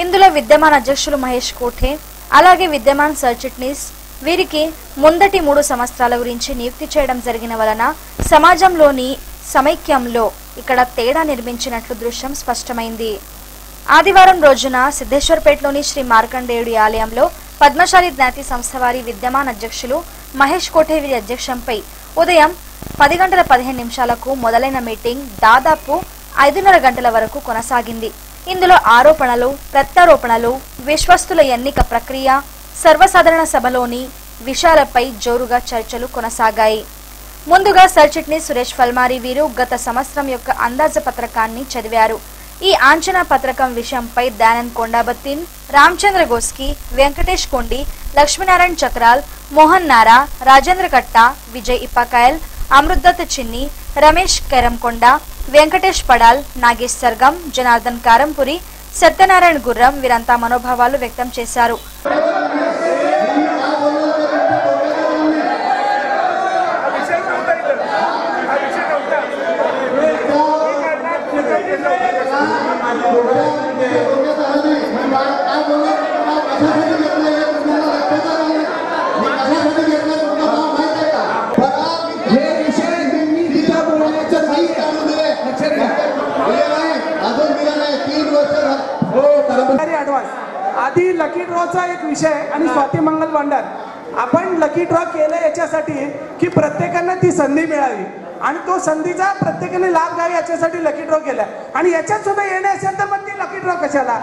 ఇందులో విద్యమాన అధ్యక్షులు మహేష్ కోఠే అలాగే విద్యమాన సర్చిట్నిస్ వీరికి ముందటి 3 సంవత్సరాల గురించి నియుక్తి చేయడం జరిగిన వలన సమాజంలోని సమైక్యంలో ఇక్కడ తేడా నిర్మించినట్లు దృశ్యం స్పష్టమైంది। ఆదివారం రోజున సిద్ధేశ్వర్పేటలోని శ్రీ మార్కండేయుడి ఆలయంలో పద్మశాలి జ్ఞాతి సంస్థ వారి విద్యమాన అధ్యక్షులు మహేష్ కోఠే వీరి అధ్యక్షంపై ఉదయం 10:15 మొదలైన మీటింగ్ దాదాపు 5:30 వరకు కొనసాగింది। ఇందులో ఆరోపణలు ప్రత్యారోపణలు విశ్వస్తుల ఎన్నిక ప్రక్రియ సర్వసాధారణ సభలోని విషయాలపై జోరుగా చర్చలు కొనసాగాయి। ముందుగా సర్చిట్ని సురేష్ ఫల్మారి వీరు గత సంవత్సరం యొక్క అందాజ పత్రకాన్ని చదివారు। ఈ ఆంచనా పత్రకం విషయంపై దానంద్ కొండాబత్తిన్, రామచంద్ర గోస్కి, వెంకటేష్ కొండి, లక్ష్మీనారాయణ చక్రాల్, మోహన్ నారా, రాజేంద్ర కట్టా, విజయ్ ఇప్పకాయల్, అమృతదత్ చిన్ని, రమేష్ కెరంకొండ, వెంకటేష్ పడాల్, నాగేష్ సర్గం, జనార్దన్ కారంపురి, సత్యనారాయణ గుర్రం వీరంతా మనోభావాలు వ్యక్తం చేశారు। आधी लकी ड्रॉचा एक विषय आणि स्वाती मंगल भांडार आपण लकी ड्रॉ केलं याच्यासाठी की प्रत्येकाने ती संधी मिळावी आणि तो संधीचा प्रत्येकाने लाभ घ्यावा याच्यासाठी लकी ड्रॉ केला आणि याच्यात सुद्धा येणे असेल तर मग ती लकी ड्रॉ कशाला।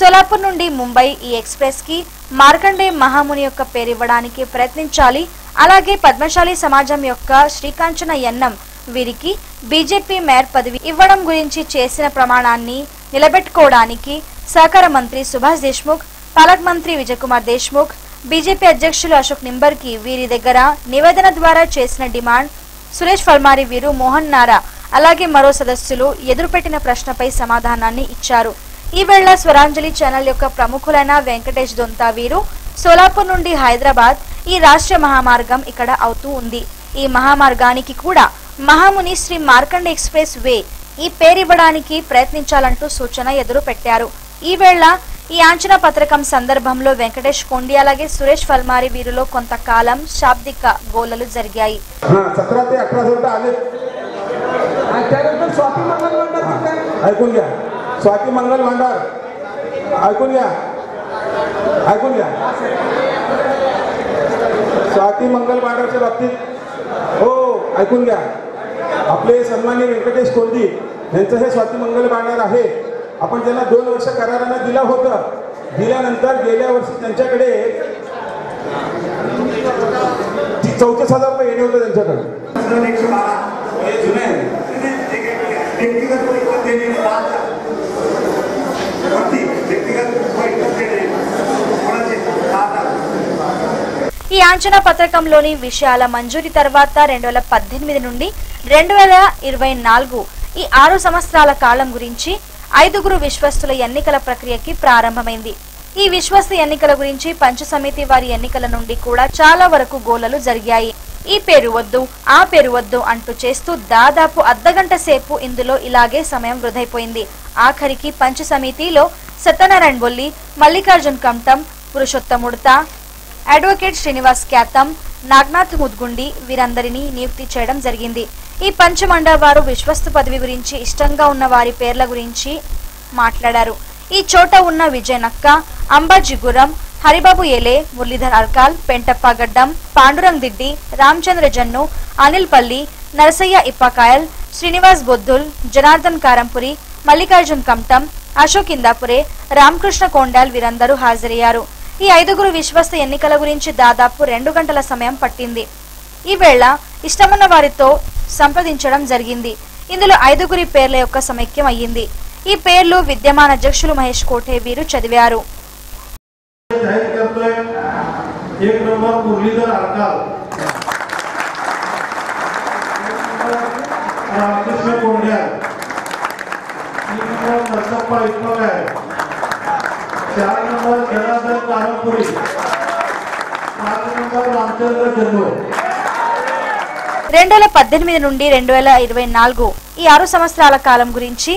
सोलापूर నుండి ముంబై ఈ ఎక్స్‌ప్రెస్ కి మార్కండే మహాముని యొక్క పేరు ఇవ్వడానికి ప్రయత్నించాలి। అలాగే పద్మశాలి సమాజం యొక్క శ్రీకాంచన యన్నం వీరికి బీజేపీ మేయర్ పదవి ఇవ్వడం గురించి చేసిన ప్రమాణాన్ని నిలబెట్టుకోవడానికి सहकार मंत्री सुभाष देशमुख, पालक मंत्री विजय कुमार देशमुख, बीजेपी अध्यक्षुलु अशोक निंबर्की वीरी दग्गर निवेदन द्वारा चेसिन डिमांड सुरेश फल्मारी वीरु मोहन नारा अलागे मरो सदस्युलु एदुरुपेट्टिन प्रश्नपै समाधानान्नि इच्चारु। ई वेळ स्वरांजलि चैनल योक्क प्रमुखुलैन वेंकटेश दोंता वीरु सोलापूर नुंडि हैदराबाद ई राष्ट्र महामार्गम इक्कड अवुतू उंदी। ई महामार्गानिकि कूडा महामुनि श्री मार्कंड एक्सप्रेस वे ई पेरु इव्वडानिकि प्रयत्निंचालंटू सूचन एदुरुपेट्टारु। ఈ వేళ ఈ ఆంచనా పత్రకం సందర్భంలో వెంకటేష్ కొండి అలాగే సురేష్ ఫల్మారి వీరులో కొంతకాలం శాబ్దిక గోలలు జరిగాయి। स्वाती मंगल भांडार ऐकून घ्या ऐकून घ्या स्वाती मंगल भांडारच्या बाबतीत हो ऐकून घ्या आपले सन्माननीय वेंकटेश कोंडी यांचं हे स्वाती मंगल भांडार आहे। आपण त्यांना 2 वर्ष कराराने दिला होता। दिल्यानंतर गेल्या वर्षी त्यांच्याकडे 34,000 रुपये येणे होते त्यांच्याकडे। 112 हे जुने व्यक्तिगत पैसे देणे होती व्यक्तिगत पैसे देणे कोणाचे ఈ ఆంచనా పత్రకంలోని విషయాల మంజూరి తర్వాత 2018 నుండి 2024 ఈ 6 సంవత్సరాల కాలం గురించి 5గురు విశ్వస్తుల ఎన్నికల ప్రక్రియకి ప్రారంభమైంది। ఈ విశ్వస్త ఎన్నికల గురించి పంచ సమితి వారి ఎన్నికల నుండి కూడా చాలా వరకు గోలలు జరిగాయి। ఈ పేరు వద్దు ఆ పేరు వద్దు అంటూ చేస్తూ దాదాపు అర్ధగంట సేపు ఇందులో ఇలాగే సమయం వృధైపోయింది। ఆఖరికి పంచ సమితిలో సత్యనారాయణ బొల్లి, మల్లికార్జున్ కమటం, పురుషోత్తం ముడతా, అడ్వకేట్ శ్రీనివాస్ ఖ్యాతం, నాగనాథ్ ముద్గుండి వీరందరినీ నియుక్తి చేయడం జరిగింది। ఈ పంచమండ వారు విశ్వస్తు పదవి గురించి ఇష్టంగా ఉన్న వారి పేర్ల గురించి మాట్లాడారు। ఈ చోట ఉన్న విజయనక్క, అంబాజీ గురం, హరిబాబు ఏలే, మురళీధర్ అర్కాల్, పెంటప్ప గడ్డం, పాండురంగ్ దిడ్డి, రామచంద్ర జన్ను, అనిల్ పల్లి, నరసయ్య ఇప్పకాయల్, శ్రీనివాస్ బొద్దుల్, జనార్దన్ కారంపురి, మల్లికార్జున్ కమటం, అశోక్ ఇందాపురే, రామకృష్ణ కొండాల్ వీరందరూ హాజరయ్యారు। ఈ 5గురు విశ్వస్త ఎన్నికల గురించి దాదాపు 2 గంటల సమయం పట్టింది। ఈ వేళ ఇష్టమున్న వారితో సంప్రదించడం జరిగింది। ఇందులో 5గురి పేర్ల యొక్క సమైక్యం అయ్యింది। ఈ పేర్లు విద్యమాన అధ్యక్షులు మహేష్ కోఠే వీరు చదివారు। నుండి 2024 ఈ 6 సంవత్సరాల కాలం గురించి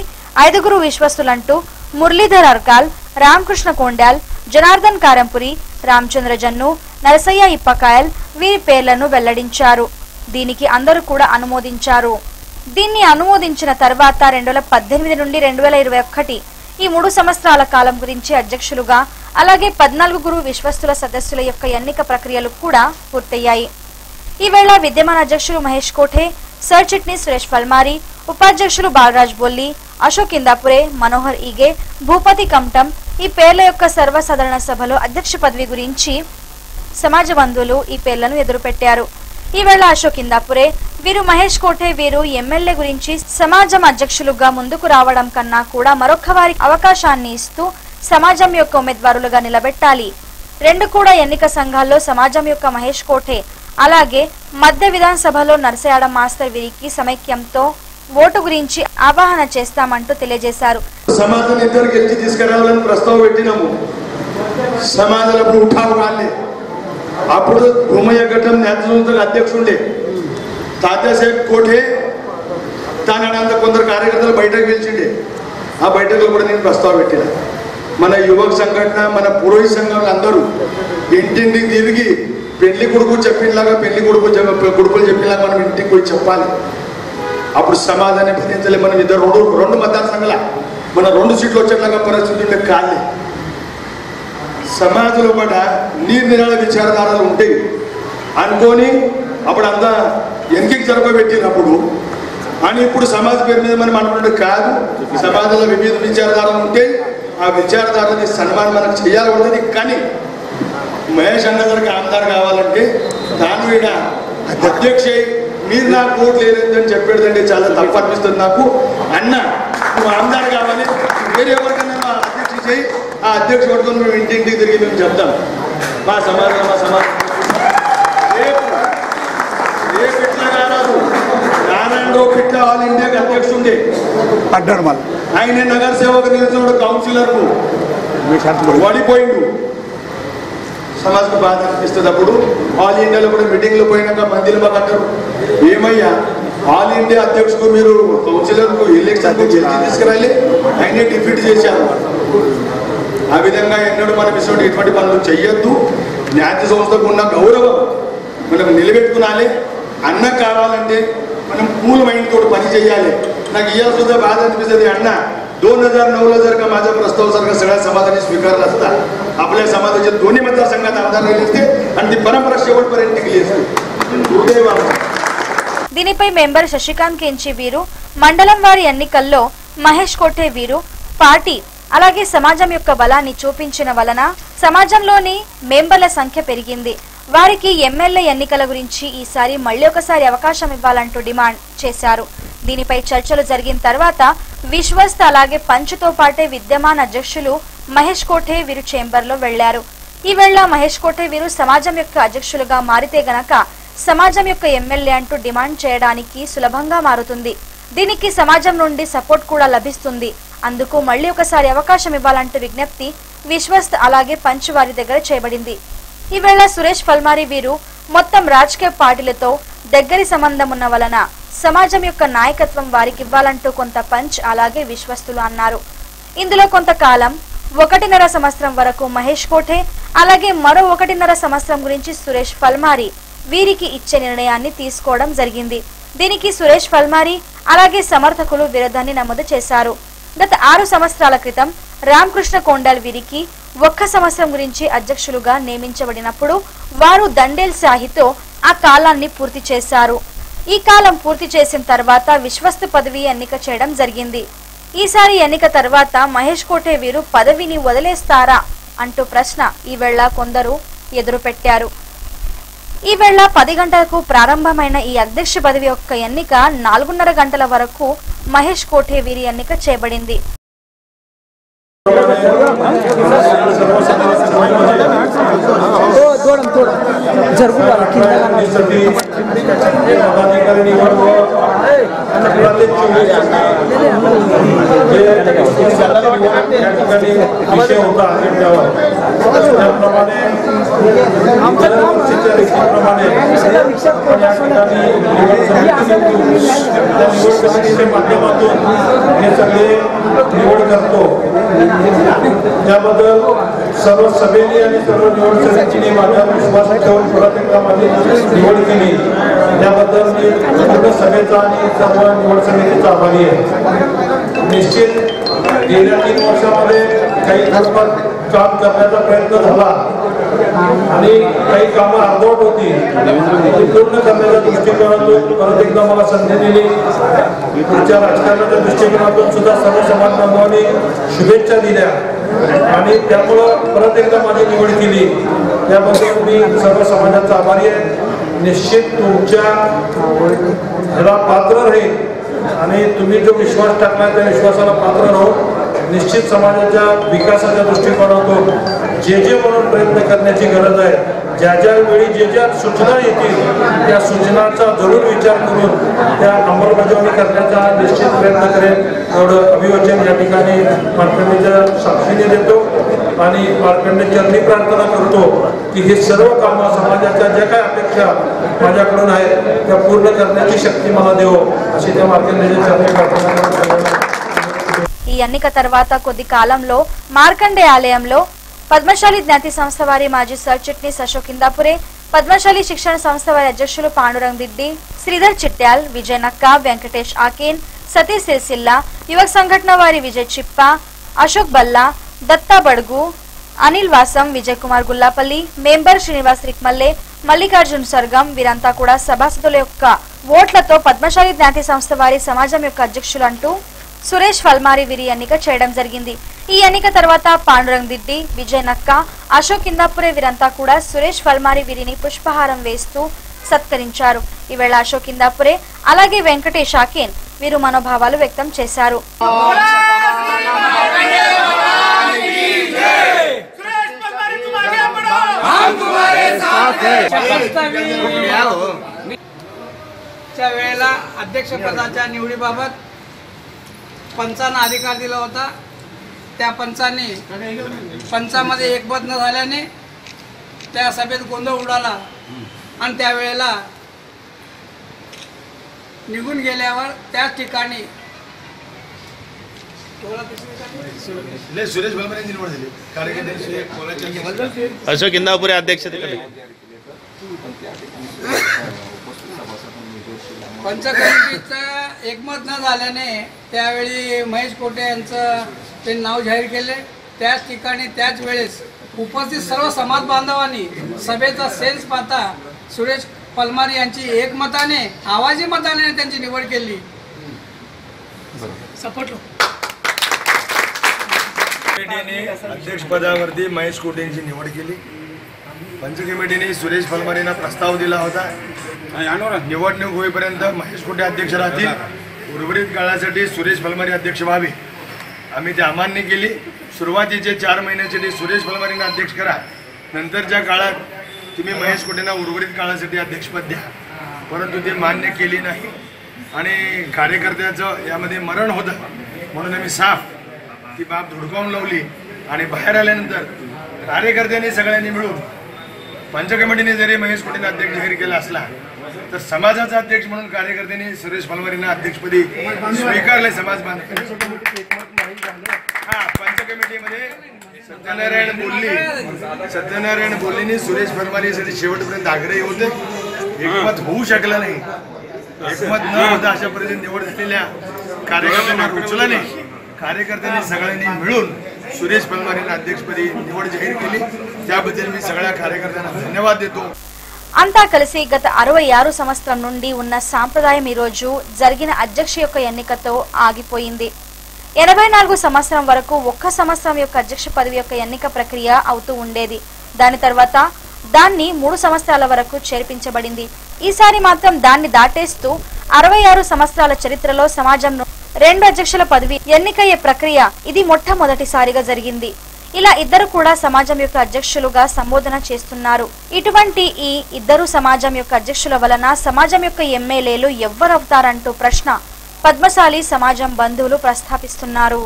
5గురు విశ్వస్తులంటూ మురళీధర్ అర్కాల్, रामकृष्ण कोंड्याल, जनार्दन कारंपुरी, रामचंद्र जन्नू, नरसय्य इप्पकायल వీరి పేర్లను వెల్లడించారు. దీనికి అందరూ కూడా అనుమోదించారు. దీన్ని అనుమోదించిన తర్వాత 2018 నుండి 2021 ఈ 3 సంవత్సరాల కాలం గురించి అధ్యక్షులుగా అలాగే 14 గురు విశ్వస్తుల సదస్సుల యొక్క ఎన్నిక ప్రక్రియలు కూడా పూర్తయ్యాయి. ఈ వేళ విద్యమాన అధ్యక్షులు మహేష్ కోఠే, సర్ చిట్ని సురేష్ పల్మారి, ఉపాధ్యక్షులు బాలరాజ్ బొల్లి, అశోక్ ఇందాపురే, మనోహర్ ఈగే, భూపతి కంటం ఈ పేర్ల యొక్క సర్వసాధారణ సభలో అధ్యక్ష పదవి గురించి समाज बंधुलु ई पेर्लनु एदुरुपेट्टारु. ई वेळ अशोक इंदापुरे वीरु महेश कोठे वीरु एम्मेल्ये गुरिंची समाजम अध्यक्षुलुगा मुंदुकु रावडं कन्ना कूडा मरोकवारी अवकाशान्नि इस्तू समाजम योक्क उम्मेदवारुलुगा निलबेट्टाली. रेंडु कूडा एन्निक संघाल्लो समाजम योक्क महेश कोठे अलागे मध्य विधानसभलो नरसयाड मास्टर वीरिकी समैक्यंतो ఓటు గురించి ఆవాహన చేస్తామంటూ తెలియజేశారు. సమాజాన్ని ఎదుర్కొంచి తీసుకురావాలని ప్రస్తావన పెట్టినాము. సమాజాలకు ఉఠావరాలే అప్పుడు భూమయ్య ఘటం నేతృత్వంలో అధ్యక్షుండే తాతాసేబ్ కోఠే తననంత కొందరు కార్యకర్తలు బయటకు పిలిచిండే. ఆ బయటకు కూడా నేను ప్రస్తావన పెట్టినా. మన యువక సంఘటన మన పురోహిత సంఘాలు అందరూ ఇంటింటికి తిరిగి పెళ్లి కొడుకు చెప్పినలాగా పెళ్లి కొడుకులు చెప్పినలాగా మనం ఇంటికి పోయి చెప్పాలి. అప్పుడు సమాజాన్ని భరించలే. మనం ఇద్దరు రెండు మతాల సంఘాల మన 2 సీట్లు వచ్చేలాగా పరిస్థితి ఉంటే కాదు. సమాజంలో కూడా నిరాళ విచారధారాలు ఉంటాయి అనుకొని అప్పుడు అంతా ఎన్నికకి జరపబెట్టినప్పుడు అని ఇప్పుడు సమాజ పేరు మీద మనం అనుకుంటే కాదు. సమాజంలో వివిధ విచారధారాలు ఉంటాయి. ఆ విచారధారని సన్మానం మనం చేయాలి ఉంటుంది. కానీ మహేష్ అన్న గారికి ఆమదారు కావాలంటే దాని మీద అధ్యక్ష మీరు నాకు ఓటు లేదని చెప్పేదంటే చాలా తప్పు అనిపిస్తుంది నాకు. అన్న నువ్వు ఆమదారు కావాలి, వేరే ఎవరికైనా మా అధ్యక్ష చేయి. ఆ అధ్యక్ష పట్టుకొని మేము ఇంటింటికి తిరిగి మేము చెప్తాం మా సమాజం మా సమాజం. రేపు ఇట్లా కారాదు నారాయణరావు పిట్ల ఆల్ ఇండియాకి అధ్యక్షుడు ఉండే అడ్డారు. మళ్ళీ ఆయన నగర సేవకు నిలిచిన కౌన్సిలర్కు ఓడిపోయిండు. సమాజ్కు బాధ అనిపిస్తుంది. అప్పుడు ఆల్ ఇండియాలో కూడా మీటింగ్లో పోయినాక మందిలో మాకు అంటారు, ఏమయ్యా ఆల్ ఇండియా అధ్యక్షుడు మీరు కౌన్సిలర్కు ఎలక్షన్ తీసుకురాలి, ఆయనే డిఫీట్ చేశారు. ఆ విధంగా ఎన్నడూ మనం ఇటువంటి ఎటువంటి పనులు చెయ్యొద్దు. న్యాయ సంస్థకు ఉన్న గౌరవం మనకు నిలబెట్టుకునాలి. అన్న కావాలంటే మనం కూల్ మైండ్ తోటి పని చేయాలి. నాకు ఇవాళ సుద్ధ బాధ అనిపిస్తుంది. అన్న 2009 जर का माझा प्रस्ताव जर का सगळ्या समाजाने स्वीकारला असता आपल्या समाजाच्या दोन्ही मतदारसंघात आमदार राहिले असते आणि ती परंपरा शेवटपर्यंत टिकली असते. दुर्दैव దీనిపై మెంబర్ శశికాంత్ కెంచి వీరు మండలం వారి ఎన్నికల్లో మహేష్ కోఠే వీరు పార్టీ అలాగే సమాజం యొక్క బలాన్ని చూపించిన వలన సమాజంలోని మెంబర్ల సంఖ్య పెరిగింది. వారికి ఎమ్మెల్యే ఎన్నికల గురించి ఈసారి మళ్ళీ ఒకసారి అవకాశం ఇవ్వాలంటూ డిమాండ్ చేశారు. దీనిపై చర్చలు జరిగిన తర్వాత విశ్వస్త అలాగే పంచ్తో పాటే విద్యమాన్ అధ్యక్షులు మహేష్ కోఠే వీరు చేంబర్లో వెళ్లారు. ఈ వేళ మహేష్ కోఠే వీరు సమాజం యొక్క అధ్యక్షులుగా మారితే గనక సమాజం యొక్క ఎమ్మెల్యే అంటూ డిమాండ్ చేయడానికి సులభంగా మారుతుంది. దీనికి సమాజం నుండి సపోర్ట్ కూడా లభిస్తుంది. అందుకు మళ్ళీ ఒకసారి అవకాశం ఇవ్వాలంటూ విజ్ఞప్తి విశ్వస్త అలాగే పంచ్ వారి దగ్గర చేయబడింది. ఈవేళ సురేష్ పల్మారి వీరు మొత్తం రాజకీయ పార్టీలతో దగ్గరి సంబంధం ఉన్న వలన సమాజం యొక్క నాయకత్వం వారికి ఇవ్వాలంటూ కొంత పంచ్ అలాగే విశ్వస్తులు అన్నారు. ఇందులో కొంతకాలం 1.5 సంవత్సరం వరకు మహేష్ కోఠే అలాగే మరో 1.5 సంవత్సరం గురించి సురేష్ పల్మారి వీరికి ఇచ్చే నిర్ణయాన్ని తీసుకోవడం జరిగింది. దీనికి సురేష్ పల్మారి అలాగే సమర్థకులు విరోధాన్ని నమోదు చేశారు. గత 6 సంవత్సరాల క్రితం రామకృష్ణ కొండల్ వీరికి 1 సంవత్సరం గురించి అధ్యక్షులుగా నియమించబడినప్పుడు వారు దండేల్ సాహితో ఆ కాలాన్ని పూర్తి చేశారు. ఈ కాలం పూర్తి చేసిన తర్వాత విశ్వస్త పదవి ఎన్నిక చేయడం జరిగింది. ఈసారి ఎన్నిక తర్వాత మహేష్ కోఠే వీరు పదవిని వదిలేస్తారా అంటూ ప్రశ్న ఈవేళ కొందరు ఎదురుపెట్టారు. ఈవేళ 10 గంటలకు ప్రారంభమైన ఈ అధ్యక్ష పదవి యొక్క ఎన్నిక 4:30 గంటల వరకు మహేష్ కోఠే వీరి ఎన్నిక చేయబడింది. निवड करतो त्याबद्दल सर्व सभेने आणि सर्व निवड समितीने माझा विश्वास ठेवून पुढाकारामध्ये निवड केली त्याबद्दल मी सर्व सभेचा आणि सर्व निवड समितीचा आभारी आहे. निश्चित गेल्या 3 वर्षामध्ये काही थोडफार काम करण्याचा प्रयत्न झाला आणि काही कामं अर्धवट होती ती पूर्ण करण्याच्या दृष्टिकोनातून परत एकदा मला संधी दिली. तुमच्या राजकारणाच्या दृष्टिकोनातून सुद्धा सर्व समाज बांधवांनी शुभेच्छा दिल्या आणि त्यामुळं परत एकदा माझी निवड केली त्याबद्दल मी सर्व समाजाचा आभारी आहे. निश्चित तुमच्या ह्याला पात्र राहील आणि तुम्ही जो विश्वास टाकला त्या विश्वासाला पात्र राहून निश्चित समाजाच्या विकासाच्या दृष्टिकोनातून जे जे म्हणून प्रयत्न करण्याची गरज आहे, ज्या ज्या वेळी जे ज्या सूचना येतील त्या सूचनांचा जरूर विचार करून त्या अंमलबजावणी करण्याचा निश्चित प्रयत्न करेल एवढं अभिवचन या ठिकाणी मार्कंडेच्या साक्षीने देतो आणि मार्कंडे चरणी प्रार्थना करतो की हे सर्व कामं समाजाच्या ज्या काय अपेक्षा माझ्याकडून आहेत त्या पूर्ण करण्याची शक्ती मला देव अशी त्या मार्कंडेच्या चरणी प्रार्थना करतो. ఈ ఎన్నిక తర్వాత కొద్ది కాలంలో మార్కండే ఆలయంలో పద్మశాలి జ్ఞాతి సంస్థ వారి మాజీ సర్చిట్ని సశోకిందాపురే పద్మశాలి శిక్షణ సంస్థ వారి అధ్యక్షులు పాండురంగ్ దిద్ది శ్రీధర్ చిట్యాల్ విజయనక్క వెంకటేష్ ఆకేన్ సతీష్ సిరిసిల్ల యువ సంఘటన వారి విజయ్ చిప్ప అశోక్ బల్లా దత్తా బడుగు అనిల్ వాసం విజయ్ కుమార్ గుల్లాపల్లి మెంబర్ శ్రీనివాస్ రిక్మల్లే మల్లికార్జున్ సర్గం వీరంతా కూడా సభాసదుల యొక్క ఓట్లతో పద్మశాలి జ్ఞాతి సంస్థ వారి సమాజం యొక్క అధ్యక్షులు అంటూ సురేష్ ఫల్మారి వీరి ఎన్నిక చేయడం జరిగింది. ఈ ఎన్నిక తర్వాత పాండురంగ్ దిద్ది విజయనక్క అశోక్ ఇందాపురే వీరంతా కూడా సురేష్ ఫల్మారి వీరిని పుష్పహారం వేస్తూ సత్కరించారు. ఈవేళ అశోక్ ఇందాపురే అలాగే వెంకటేష్ ఆకేన్ వీరు మనోభావాలు వ్యక్తం చేశారు. అధ్యక్ష పదాच्या निवडीबाबत पंचांना अधिकार दिला होता. त्या पंचांनी पंचामध्ये एकमत न झाल्याने त्या सभेत गोंधळ उडाला आणि त्यावेळेला निघून गेल्यावर त्याच ठिकाणी अशोक इंदापुरे अध्यक्ष पंच कमिटीचं एकमत न झाल्याने त्यावेळी महेश कोटे यांचं ते नाव जाहीर केले. त्याच ठिकाणी त्याच वेळेस उपस्थित सर्व समाज बांधवांनी सभेचा सेन्स पाहता सुरेश पलमारी यांची एकमताने आवाजी मताने त्यांची निवड केली. कमिटीने अध्यक्षपदावरती महेश कोटे यांची निवड केली. पंच कमिटीने सुरेश पलमारींना प्रस्ताव दिला होता. निवडणूक होईपर्यंत महेश कोटे अध्यक्ष राहतील, उर्वरित काळासाठी सुरेश फलमारी अध्यक्ष व्हावे. आम्ही ते अमान्य केली. सुरुवातीचे 4 महिन्यासाठी सुरेश फलमारींना अध्यक्ष करा, नंतरच्या काळात तुम्ही महेश कोटेंना उर्वरित काळासाठी अध्यक्षपद द्या, परंतु ते मान्य केली नाही आणि कार्यकर्त्याचं यामध्ये मरण होतं म्हणून आम्ही साफ ती बाब धुडकावून लावली. आणि बाहेर आल्यानंतर कार्यकर्त्यांनी सगळ्यांनी मिळून पंच कमिटीने जरी महेश कोटेंना अध्यक्ष जाहीर केला असला तर समाजाचा अध्यक्ष म्हणून कार्यकर्त्यांनी सुरेश फलमारींना अध्यक्षपदी स्वीकारले. समाज बांधव पंच कमिटीमध्ये सत्यनारायण बोलींनी सुरेश फलमारीसाठी शेवटपर्यंत आग्रही होते. एकमत होऊ शकलं नाही. एकमत न होता अशा पद्धतीने निवड झालेल्या कार्यकर्त्यांना रुचला नाही. कार्यकर्त्यांनी सगळ्यांनी मिळून सुरेश फलमारींना अध्यक्षपदी निवड जाहीर केली. त्याबद्दल मी सगळ्या कार्यकर्त्यांना धन्यवाद देतो. అంతా కలిసి గత 66 సంవత్సరం నుండి ఉన్న సాంప్రదాయం ఈరోజు జరిగిన అధ్యక్ష యొక్క ఎన్నికతో ఆగిపోయింది. 84 సంవత్సరం వరకు ఒక్క సంవత్సరం యొక్క అధ్యక్ష పదవి యొక్క ఎన్నిక ప్రక్రియ అవుతూ ఉండేది. దాని తర్వాత దాన్ని 3 సంవత్సరాల వరకు చేర్పించబడింది. ఈసారి మాత్రం దాన్ని దాటేస్తూ 66 సంవత్సరాల చరిత్రలో సమాజంలో 2 అధ్యక్షుల పదవి ఎన్నికయ్యే ప్రక్రియ ఇది మొట్టమొదటిసారిగా జరిగింది. ఇలా ఇద్దరు కూడా సమాజం యొక్క అధ్యక్షులుగా సంబోధన చేస్తున్నారు. ఇటువంటి ఈ ఇద్దరు సమాజం యొక్క అధ్యక్షుల వలన సమాజం యొక్క ఎమ్మెల్యేలు ఎవరు అవుతారంటూ ప్రశ్న పద్మశాలి సమాజం బంధువులు ప్రస్తావిస్తున్నారు.